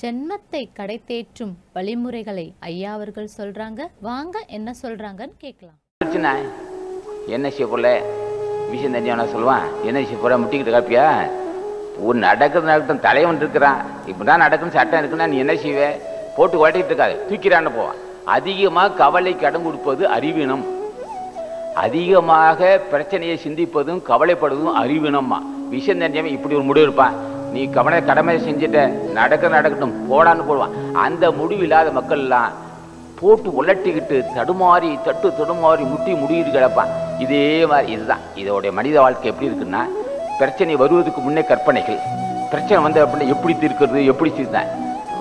ஜென்மத்தை கடைதேற்றும் வழிமுறைகளை ஐயா அவர்கள் சொல்றாங்க. வாங்க என்ன சொல்றாங்கன்னு கேட்கலாம். பிரச்சனை என்ன செய்யல விஷயம் தெரிஞ்சவனா சொல்லுவான், என்ன விஷயம் போல முட்டிக்கிட்டு காப்பியா, ஒரு நடக்கிறது நடக்கும் தலைவன் இருக்கிறான், இப்படிதான் நடக்கும் சட்டம் இருக்குன்னா நீ என்ன செய்வே, போட்டு ஓட்டிகிட்டு இருக்காது தூக்கிறான்னு போவான். அதிகமாக கவலைக்கு அடம் கொடுப்பது அறிவீனம். அதிகமாக பிரச்சனையை சிந்திப்பதும் கவலைப்படுவதும் அறிவீனம்மா. விஷயம் தெரிஞ்சவன் இப்படி ஒரு முடிவு இருப்பான், நீ கவன கடமை செஞ்சுட்ட நடக்கட்டும் போடான்னு போடுவான். அந்த முடிவு இல்லாத மக்கள்லாம் போட்டு உலட்டிக்கிட்டு தடுமாறி தடுமாறி முட்டி முடியிட்டு கிடப்பான். இதே மாதிரி இதுதான் இதோடைய மனித வாழ்க்கை. எப்படி இருக்குன்னா பிரச்சனை வருவதுக்கு முன்னே கற்பனைகள், பிரச்சனை வந்து அப்படின்னா எப்படி தீர்க்கிறது, எப்படி தீர்த்தான்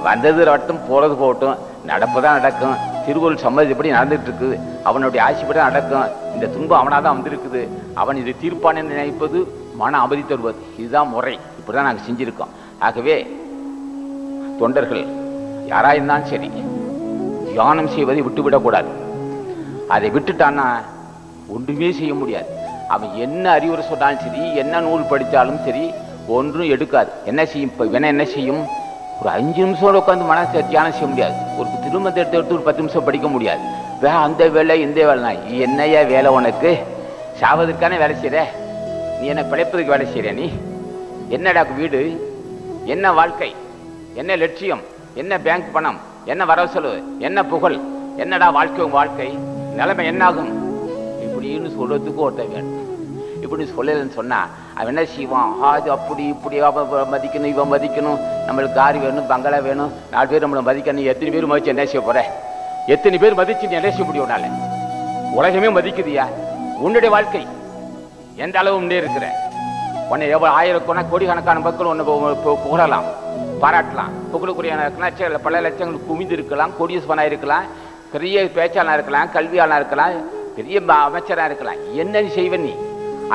வந்தது வரட்டும் போகிறது போகட்டும், நடப்பதான் நடக்கும், திருவள்ளுவர் சம்மதி எப்படி நடந்துட்டு இருக்குது, அவனுடைய ஆட்சிப்படி தான் நடக்கும், இந்த துன்பம் அவனாக தான் வந்திருக்குது, அவன் இதை தீர்ப்பானு நினைப்பது மன அமைதி தருவது. இதுதான் முறை, இப்படி தான் நாங்கள் செஞ்சுருக்கோம். ஆகவே தொண்டர்கள் யாராயிருந்தாலும் சரி தியானம் செய்வதை விட்டுவிடக்கூடாது. அதை விட்டுட்டான்னா ஒன்றுமே செய்ய முடியாது. அவன் என்ன அறிவுரை சொன்னாலும் சரி, என்ன நூல் படித்தாலும் சரி, ஒன்றும் எடுக்காது. என்ன செய்யும் இப்போ வேணா என்ன செய்யும், ஒரு 5 நிமிஷம் உட்காந்து மன தியானம் செய்ய முடியாது. ஒரு திருமணத்தை எடுத்து ஒரு 10 நிமிஷம் படிக்க முடியாது. வே அந்த வேலை இந்த வேலைனா என்னையா வேலை, உனக்கு சாவதுக்கான வேலை செய்கிற நீ, என்ன பிழைப்பதுக்கு வேலை செய்கிற நீ, என்னடா வீடு, என்ன வாழ்க்கை, என்ன லட்சியம், என்ன பேங்க் பணம், என்ன வரவு செலவு, என்ன புகழ், என்னடா வாழ்க்கை, வாழ்க்கை நிலைமை என்னாகும் இப்படின்னு சொல்கிறதுக்கு ஒருத்தர் வேணும். இப்படி சொல்லலன்னு சொன்னால் அவன் என்ன செய்வான், அது அப்படி இப்படி மதிக்கணும், இவன் மதிக்கணும், நம்மளுக்கு கார் வேணும், பங்களா வேணும், 4 பேர் நம்மளை மதிக்கணும். எத்தனை பேர் மதிச்சு என்ன செய்ய போகிற, எத்தனை பேர் மதிச்சு நீ என்ன செய்ய முடியும்னால உலகமே மதிக்குதியா, உன்னுடைய வாழ்க்கை எந்த அளவு முன்னே இருக்கிற, உன்னை எவ்வளோ ஆயிரக்கோனா கோடிக்கணக்கான மக்கள் ஒன்று புகழலாம், பாராட்டலாம், புகழுக்குரிய பல லட்சங்கள் குவிந்து இருக்கலாம், கோடீஸ்வரனாக இருக்கலாம், பெரிய பேச்சாளனாக இருக்கலாம், கல்வியாளனாக இருக்கலாம், பெரிய அமைச்சராக இருக்கலாம். என்ன செய்வன் நீ,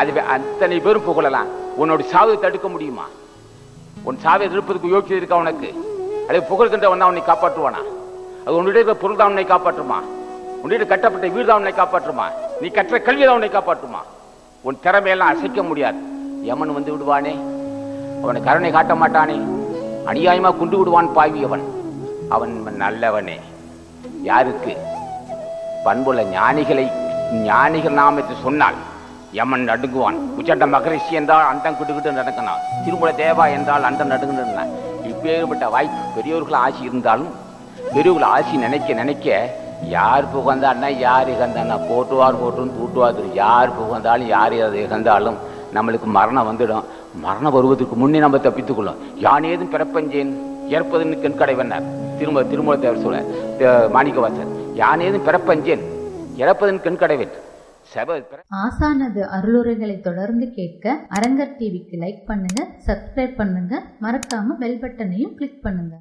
அது அத்தனை பேரும் புகழலாம், உன்னோட சாவை தடுக்க முடியுமா, உன் சாவை இருப்பதுக்கு யோசிச்சு இருக்கா உனக்கு, அதே புகழ்கின்ற ஒன்றா உன்னை காப்பாற்றுவானா, அது உன்னுடைய பொருள் தான் உன்னை காப்பாற்றுமா, உன்னுடைய கட்டப்பட்ட வீடு தான் உன்னை காப்பாற்றுமா, நீ கற்ற கல்வி தான் உன்னை காப்பாற்றுமா, உன் திறமையெல்லாம் அசைக்க முடியாது. யமன் வந்து விடுவானே, அவனை கருணை காட்ட மாட்டானே, அநியாயமாக கொண்டு விடுவான் பாவியவன். அவன் நல்லவனே, யாருக்கு பண்புள்ள ஞானிகளை ஞானிகள் நாமத்தை சொன்னால் யமன் நடுங்குவான். உச்சட்ட மகரிஷி என்றால் அண்டம் கிட்டுக்கிட்டு நடக்கினான், திருமூல தேவா என்றால் அண்டம் நடுங்குன்னு. இப்பேற்பட்ட வாய்ப்பு பெரியவர்கள் ஆசி இருந்தாலும் பெரியவர்கள் ஆசி நினைக்க நினைக்க யார் புகழ்ந்தான்னா யார் இகழ்ந்தான்னா போட்டுவார் போட்டுன்னு தூட்டுவார். யார் புகழ்ந்தாலும் யார் இகழ்ந்தாலும் நம்மளுக்கு மரணம் வந்துடும். மரணம் வருவதற்கு முன்னே நம்ம தப்பித்துக்கொள்ளும். யான் ஏதும் பிறப்பஞ்சேன் ஏற்பதுன்னு கண்கடைவண்ணார் திருமூல தேவர் சொல்ல மாணிக்கவாசர், யான் ஏதும் பிறப்பஞ்சேன் இறப்பதுன்னு கண்கடைவேன். ஆசானது அருளுரைகளை தொடர்ந்து கேட்க அரங்கர் டிவிக்கு லைக் பண்ணுங்க, சப்ஸ்கிரைப் பண்ணுங்க, மறக்காம பெல் பட்டனையும் கிளிக் பண்ணுங்க.